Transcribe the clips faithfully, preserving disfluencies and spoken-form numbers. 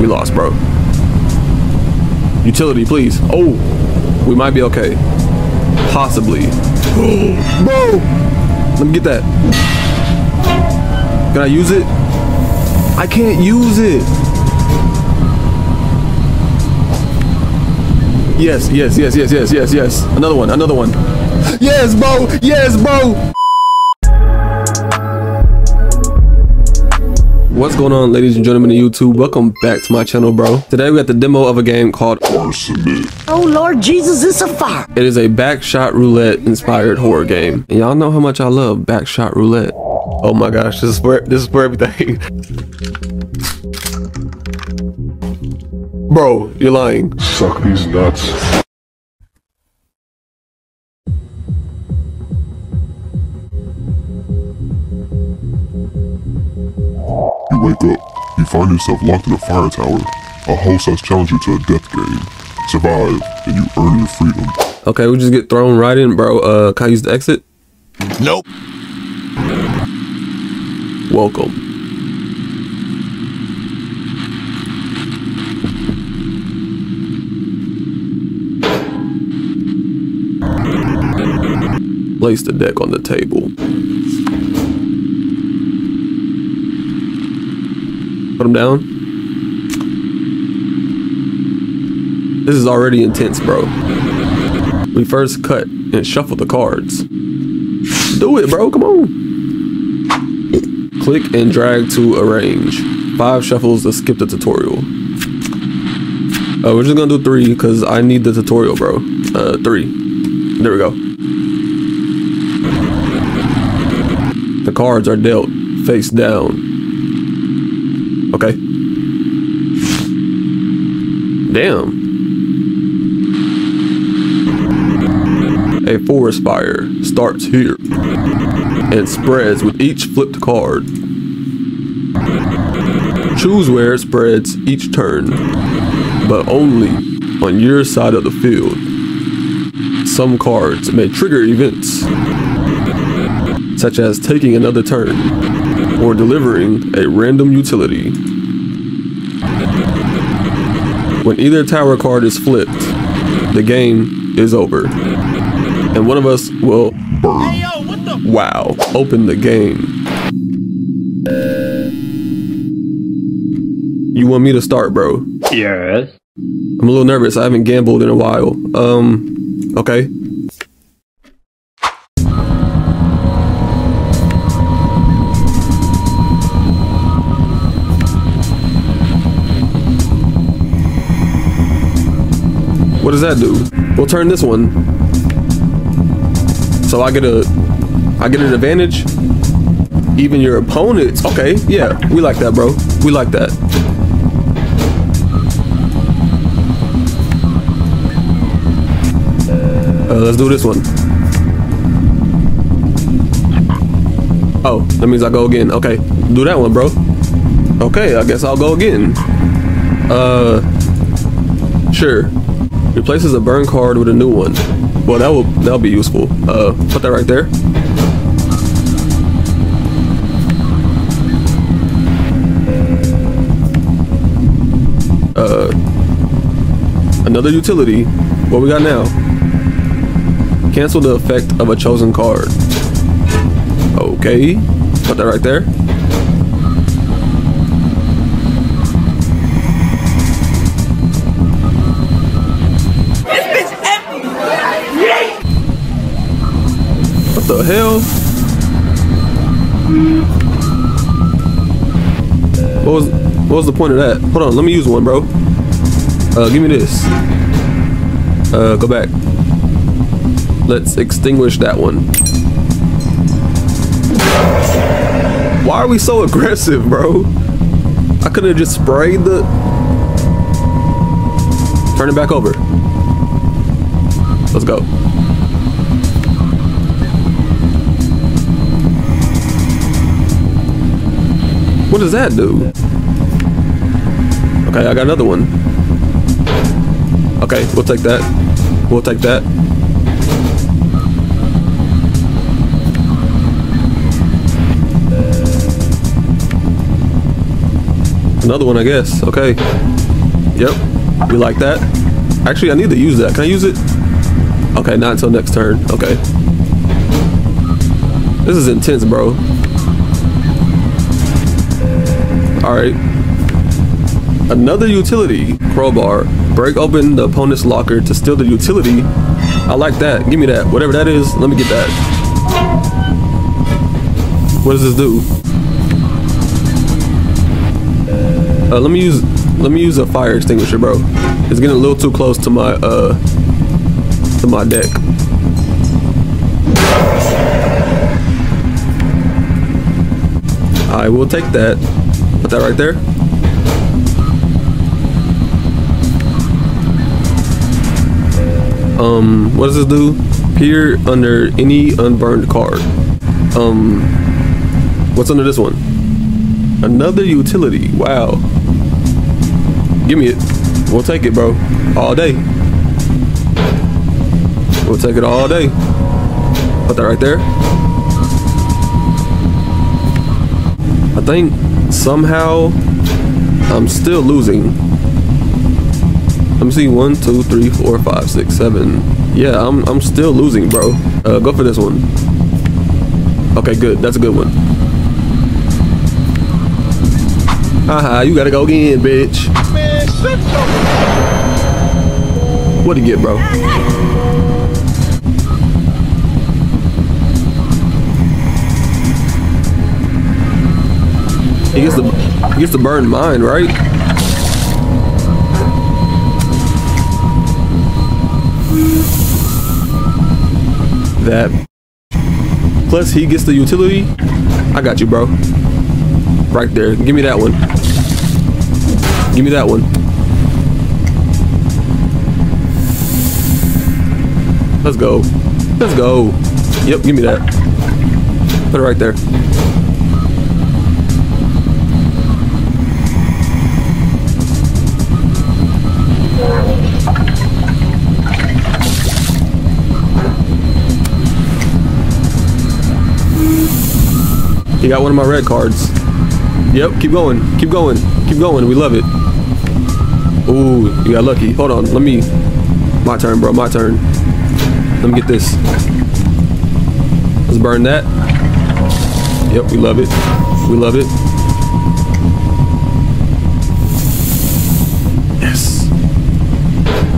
We lost, bro. Utility, please. Oh, we might be okay. Possibly. Bro! Let me get that. Can I use it? I can't use it. Yes, yes, yes, yes, yes, yes, yes. Another one, another one. Yes, bro! Yes, bro! What's going on, ladies and gentlemen of YouTube? Welcome back to my channel, bro. Today we got the demo of a game called Arsonate. Oh Lord Jesus, it's a fire. It is a Buckshot Roulette inspired horror game. And y'all know how much I love Buckshot Roulette. Oh my gosh, this is for, this is for everything. Bro, you're lying. Suck these nuts. Wake up. You find yourself locked in a fire tower. A host has challenged you to a death game. Survive, and you earn your freedom. Okay, we just get thrown right in, bro. Uh, can I use the exit? Nope. Welcome. Place the deck on the table. Put him down. This is already intense, bro. We first cut and shuffle the cards. Do it, bro. Come on. Click and drag to arrange. Five shuffles to skip the tutorial. Uh, we're just gonna do three because I need the tutorial, bro. Uh, three. There we go. The cards are dealt face down. Okay. Damn. A forest fire starts here and spreads with each flipped card. Choose where it spreads each turn, but only on your side of the field. Some cards may trigger events, such as taking another turn or delivering a random utility. When either tower card is flipped, the game is over. And one of us will burn. Hey, yo, what the wow. Open the game. You want me to start, bro? Yes. I'm a little nervous. I haven't gambled in a while. Um, okay. What does that do? We'll turn this one. So I get a, I get an advantage. Even your opponents. Okay, yeah, we like that, bro. We like that. Uh, let's do this one. Oh, that means I go again. Okay, do that one, bro. Okay, I guess I'll go again. Uh, sure. Replaces a burn card with a new one. Well, that will that'll be useful. Uh, put that right there. Uh, another utility. What we got now? Cancel the effect of a chosen card. Okay, put that right there. The hell? What was, what was the point of that? Hold on, let me use one, bro. Uh, give me this. Uh, go back. Let's extinguish that one. Why are we so aggressive, bro? I could have just sprayed the... Turn it back over. Let's go. What does that do? Okay, I got another one. Okay, we'll take that. We'll take that. Another one, I guess. Okay. Yep. You like that? Actually, I need to use that. Can I use it? Okay, not until next turn. Okay. This is intense, bro. Alright. Another utility. Crowbar. Break open the opponent's locker to steal the utility. I like that. Give me that. Whatever that is, let me get that. What does this do? Uh, let me use let me use a fire extinguisher, bro. It's getting a little too close to my uh to my deck. I will take that. Put that right there. Um, what does this do? Appear under any unburned card. Um, what's under this one? Another utility. Wow. Give me it. We'll take it, bro. All day. We'll take it all day. Put that right there. I think somehow I'm still losing. Let me see. One, two, three, four, five, six, seven. Yeah, I'm I'm still losing, bro. Uh, go for this one. Okay, good. That's a good one. Haha, you gotta go again, bitch. What'd he get, bro? He gets the he gets the burn mine, right? That. Plus, he gets the utility. I got you, bro. Right there. Give me that one. Give me that one. Let's go. Let's go. Yep, give me that. Put it right there. He got one of my red cards. Yep, keep going, keep going, keep going. We love it. Ooh, you got lucky. Hold on, let me. My turn, bro. My turn. Let me get this. Let's burn that. Yep, we love it. We love it. Yes.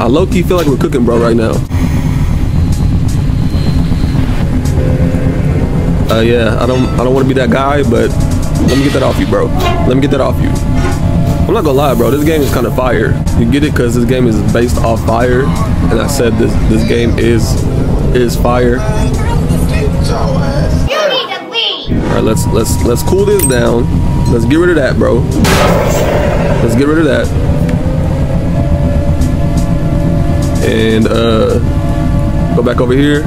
I low-key feel like we're cooking, bro, right now. Uh, yeah. I don't. I don't want to be that guy, but. Let me get that off you, bro. Let me get that off you. I'm not gonna lie, bro. This game is kind of fire. You get it, cause this game is based off fire, and I said this this game is is fire. You need a All right, let's let's let's cool this down. Let's get rid of that, bro. Let's get rid of that. And uh, go back over here.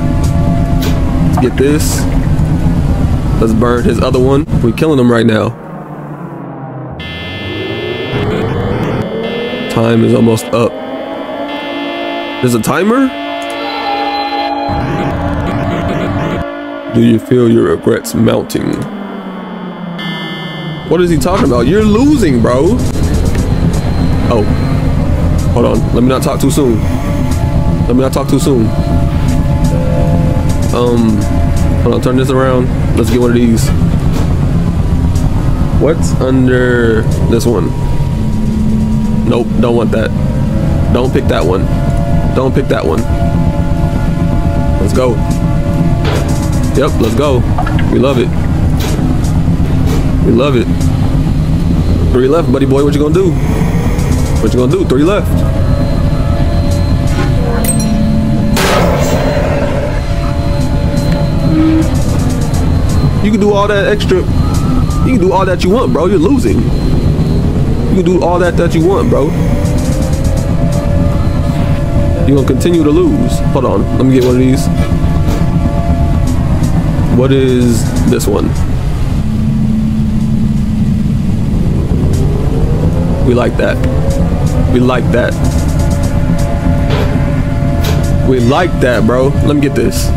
Let's get this. Let's burn his other one. We're killing him right now. Time is almost up. There's a timer? Do you feel your regrets mounting? What is he talking about? You're losing, bro. Oh. Hold on. Let me not talk too soon. Let me not talk too soon. Um, hold on. Turn this around. Let's get one of these. What's under this one? Nope, don't want that. Don't pick that one. Don't pick that one. Let's go. Yep, let's go. We love it. We love it. Three left, buddy boy. What you gonna do? What you gonna do? Three left. You can do all that extra. You can do all that you want, bro. You're losing. You can do all that that you want, bro. You're gonna continue to lose. Hold on, let me get one of these. What is this one? We like that. We like that. We like that, bro. Let me get this.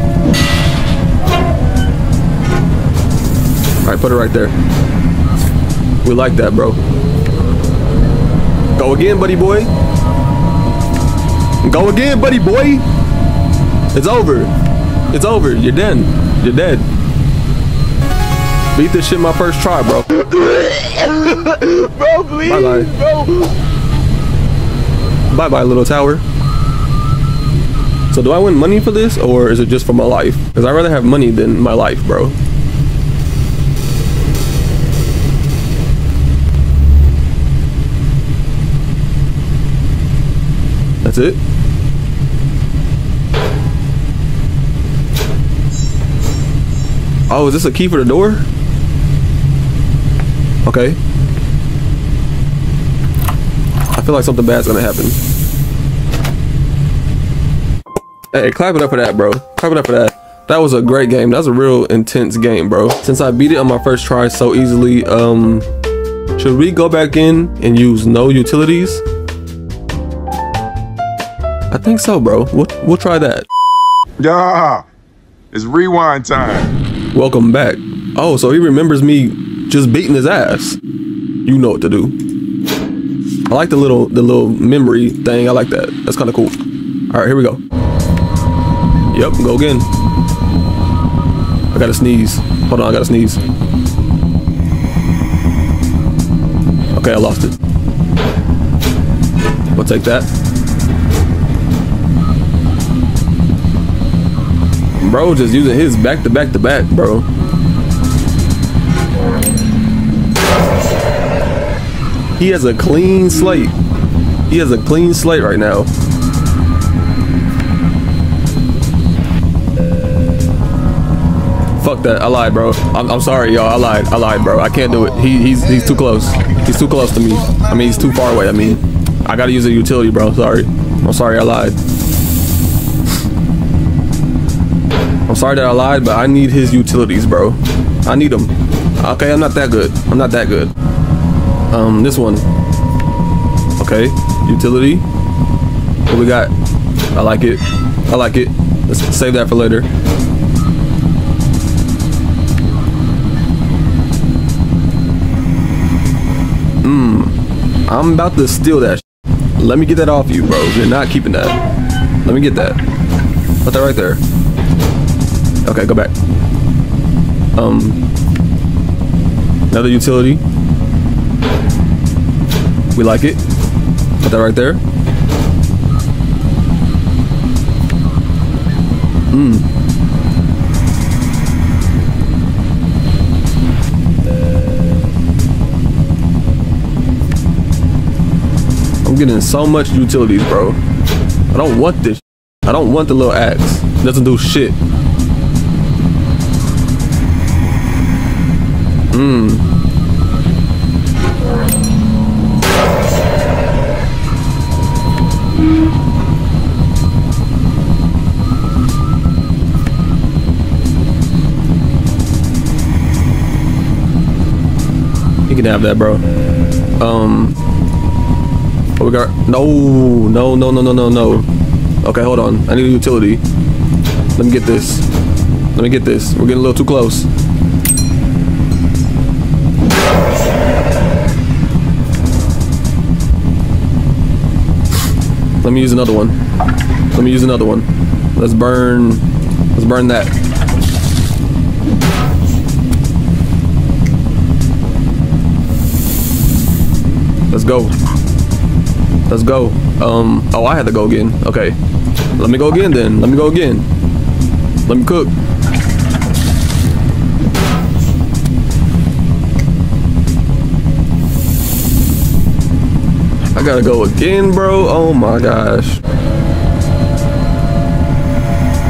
All right, put it right there. We like that, bro. Go again, buddy boy. Go again, buddy boy. It's over. It's over. You're done. You're dead. Beat this shit my first try, bro. Bro, please. Bye-bye. Bro. Bye-bye, little tower. So do I win money for this, or is it just for my life? Because I'd rather have money than my life, bro. That's it. Oh, is this a key for the door? Okay. I feel like something bad's gonna happen. Hey, clap it up for that, bro. Clap it up for that. That was a great game. That was a real intense game, bro. Since I beat it on my first try so easily, um, should we go back in and use no utilities? I think so, bro. We'll, we'll try that. Yeah, it's rewind time. Welcome back. Oh, so he remembers me just beating his ass. You know what to do. I like the little, the little memory thing. I like that. That's kind of cool. All right, here we go. Yep, go again. I gotta sneeze. Hold on, I gotta sneeze. Okay, I lost it. I'll take that. Bro, just using his back to back to back, bro. He has a clean slate. He has a clean slate right now. Fuck that, I lied, bro. I'm, I'm sorry, y'all, I lied, I lied, bro. I can't do it, he, he's, he's too close. He's too close to me. I mean, he's too far away, I mean. I gotta use a utility, bro, sorry. I'm sorry I lied. I'm sorry that I lied, but I need his utilities, bro. I need them. Okay, I'm not that good, I'm not that good. Um, this one. Okay, utility. What we got? I like it, I like it. Let's save that for later. Mm, I'm about to steal that. Let me get that off you, bro. You're not keeping that. Let me get that. Put that right there. Okay, go back. Um, another utility. We like it. Put that right there. Mm. Getting so much utilities, bro. I don't want this. I don't want the little axe. It doesn't do shit. Mmm. You can have that, bro. Um. Oh, we got no, no, no, no, no, no, no. Okay, hold on. I need a utility. Let me get this. Let me get this. We're getting a little too close. Let me use another one. Let me use another one. Let's burn. Let's burn that. Let's go. Let's go. Um, oh, I had to go again. Okay. Let me go again then. Let me go again. Let me cook. I gotta go again, bro. Oh my gosh.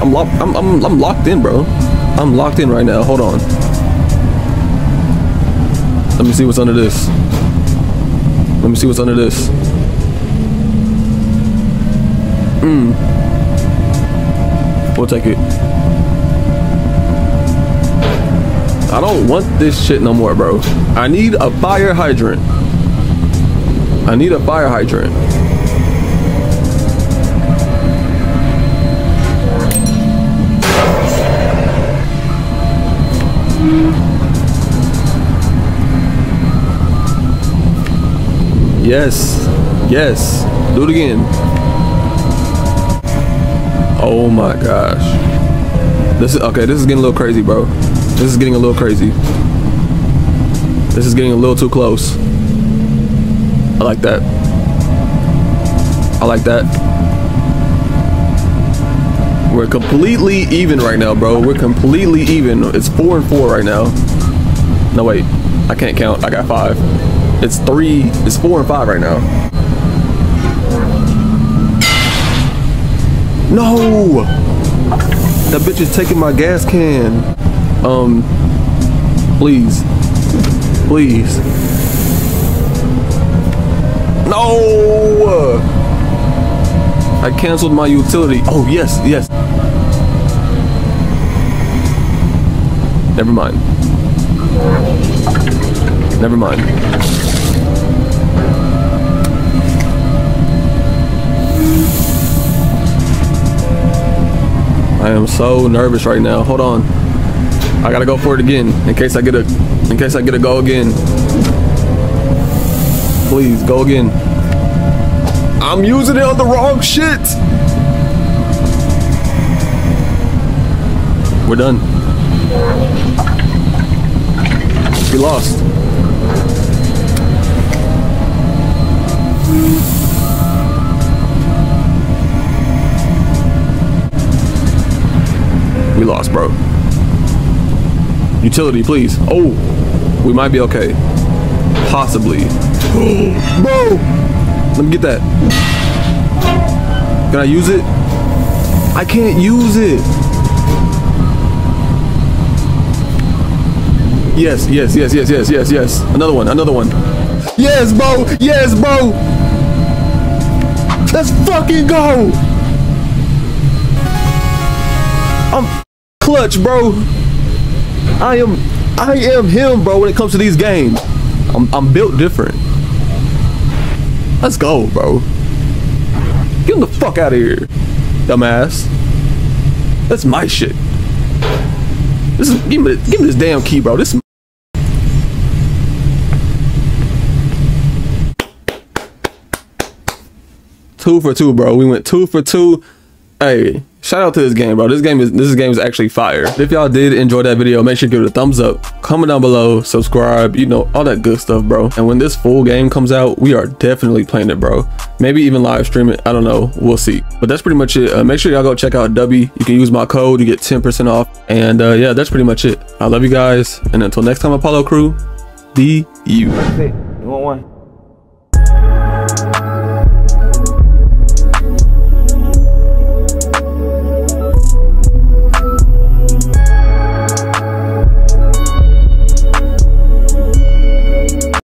I'm locked. I'm, I'm, I'm locked in, bro. I'm locked in right now. Hold on. Let me see what's under this. Let me see what's under this. Mm. We'll take it. I don't want this shit no more, bro. I need a fire hydrant. I need a fire hydrant. Yes. Yes. Do it again. Oh my gosh. This is okay. This is getting a little crazy, bro. This is getting a little crazy. This is getting a little too close. I like that. I like that. We're completely even right now, bro. We're completely even. It's four and four right now. No, wait. I can't count. I got five. It's three. It's four and five right now. No! That bitch is taking my gas can. Um, please. Please. No! I canceled my utility. Oh, yes, yes. Never mind. Never mind. I am so nervous right now. Hold on. I gotta go for it again in case I get a in case I get a go again. Please, go again. I'm using it on the wrong shit. We're done. We lost. We lost, bro. Utility, please. Oh, we might be okay. Possibly. Bro! Let me get that. Can I use it? I can't use it. Yes, yes, yes, yes, yes, yes, yes. Another one, another one. Yes, bro! Yes, bro! Let's fucking go! I'm clutch, bro. I am I am him, bro, when it comes to these games. I'm, I'm built different. Let's go, bro. Get him the fuck out of here, dumbass. That's my shit. This is, give me, give me this damn key, bro. This is two for two, bro. We went two for two. Hey, shout out to this game, bro. This game is this game is actually fire. If y'all did enjoy that video, make sure to give it a thumbs up, comment down below, subscribe, you know, all that good stuff, bro. And when this full game comes out, we are definitely playing it, bro. Maybe even live stream it. I don't know. We'll see. But that's pretty much it. Uh, make sure y'all go check out Dubby. You can use my code. You get ten percent off. And uh, yeah, that's pretty much it. I love you guys. And until next time, Apollo Crew, D U. That's it. You want one?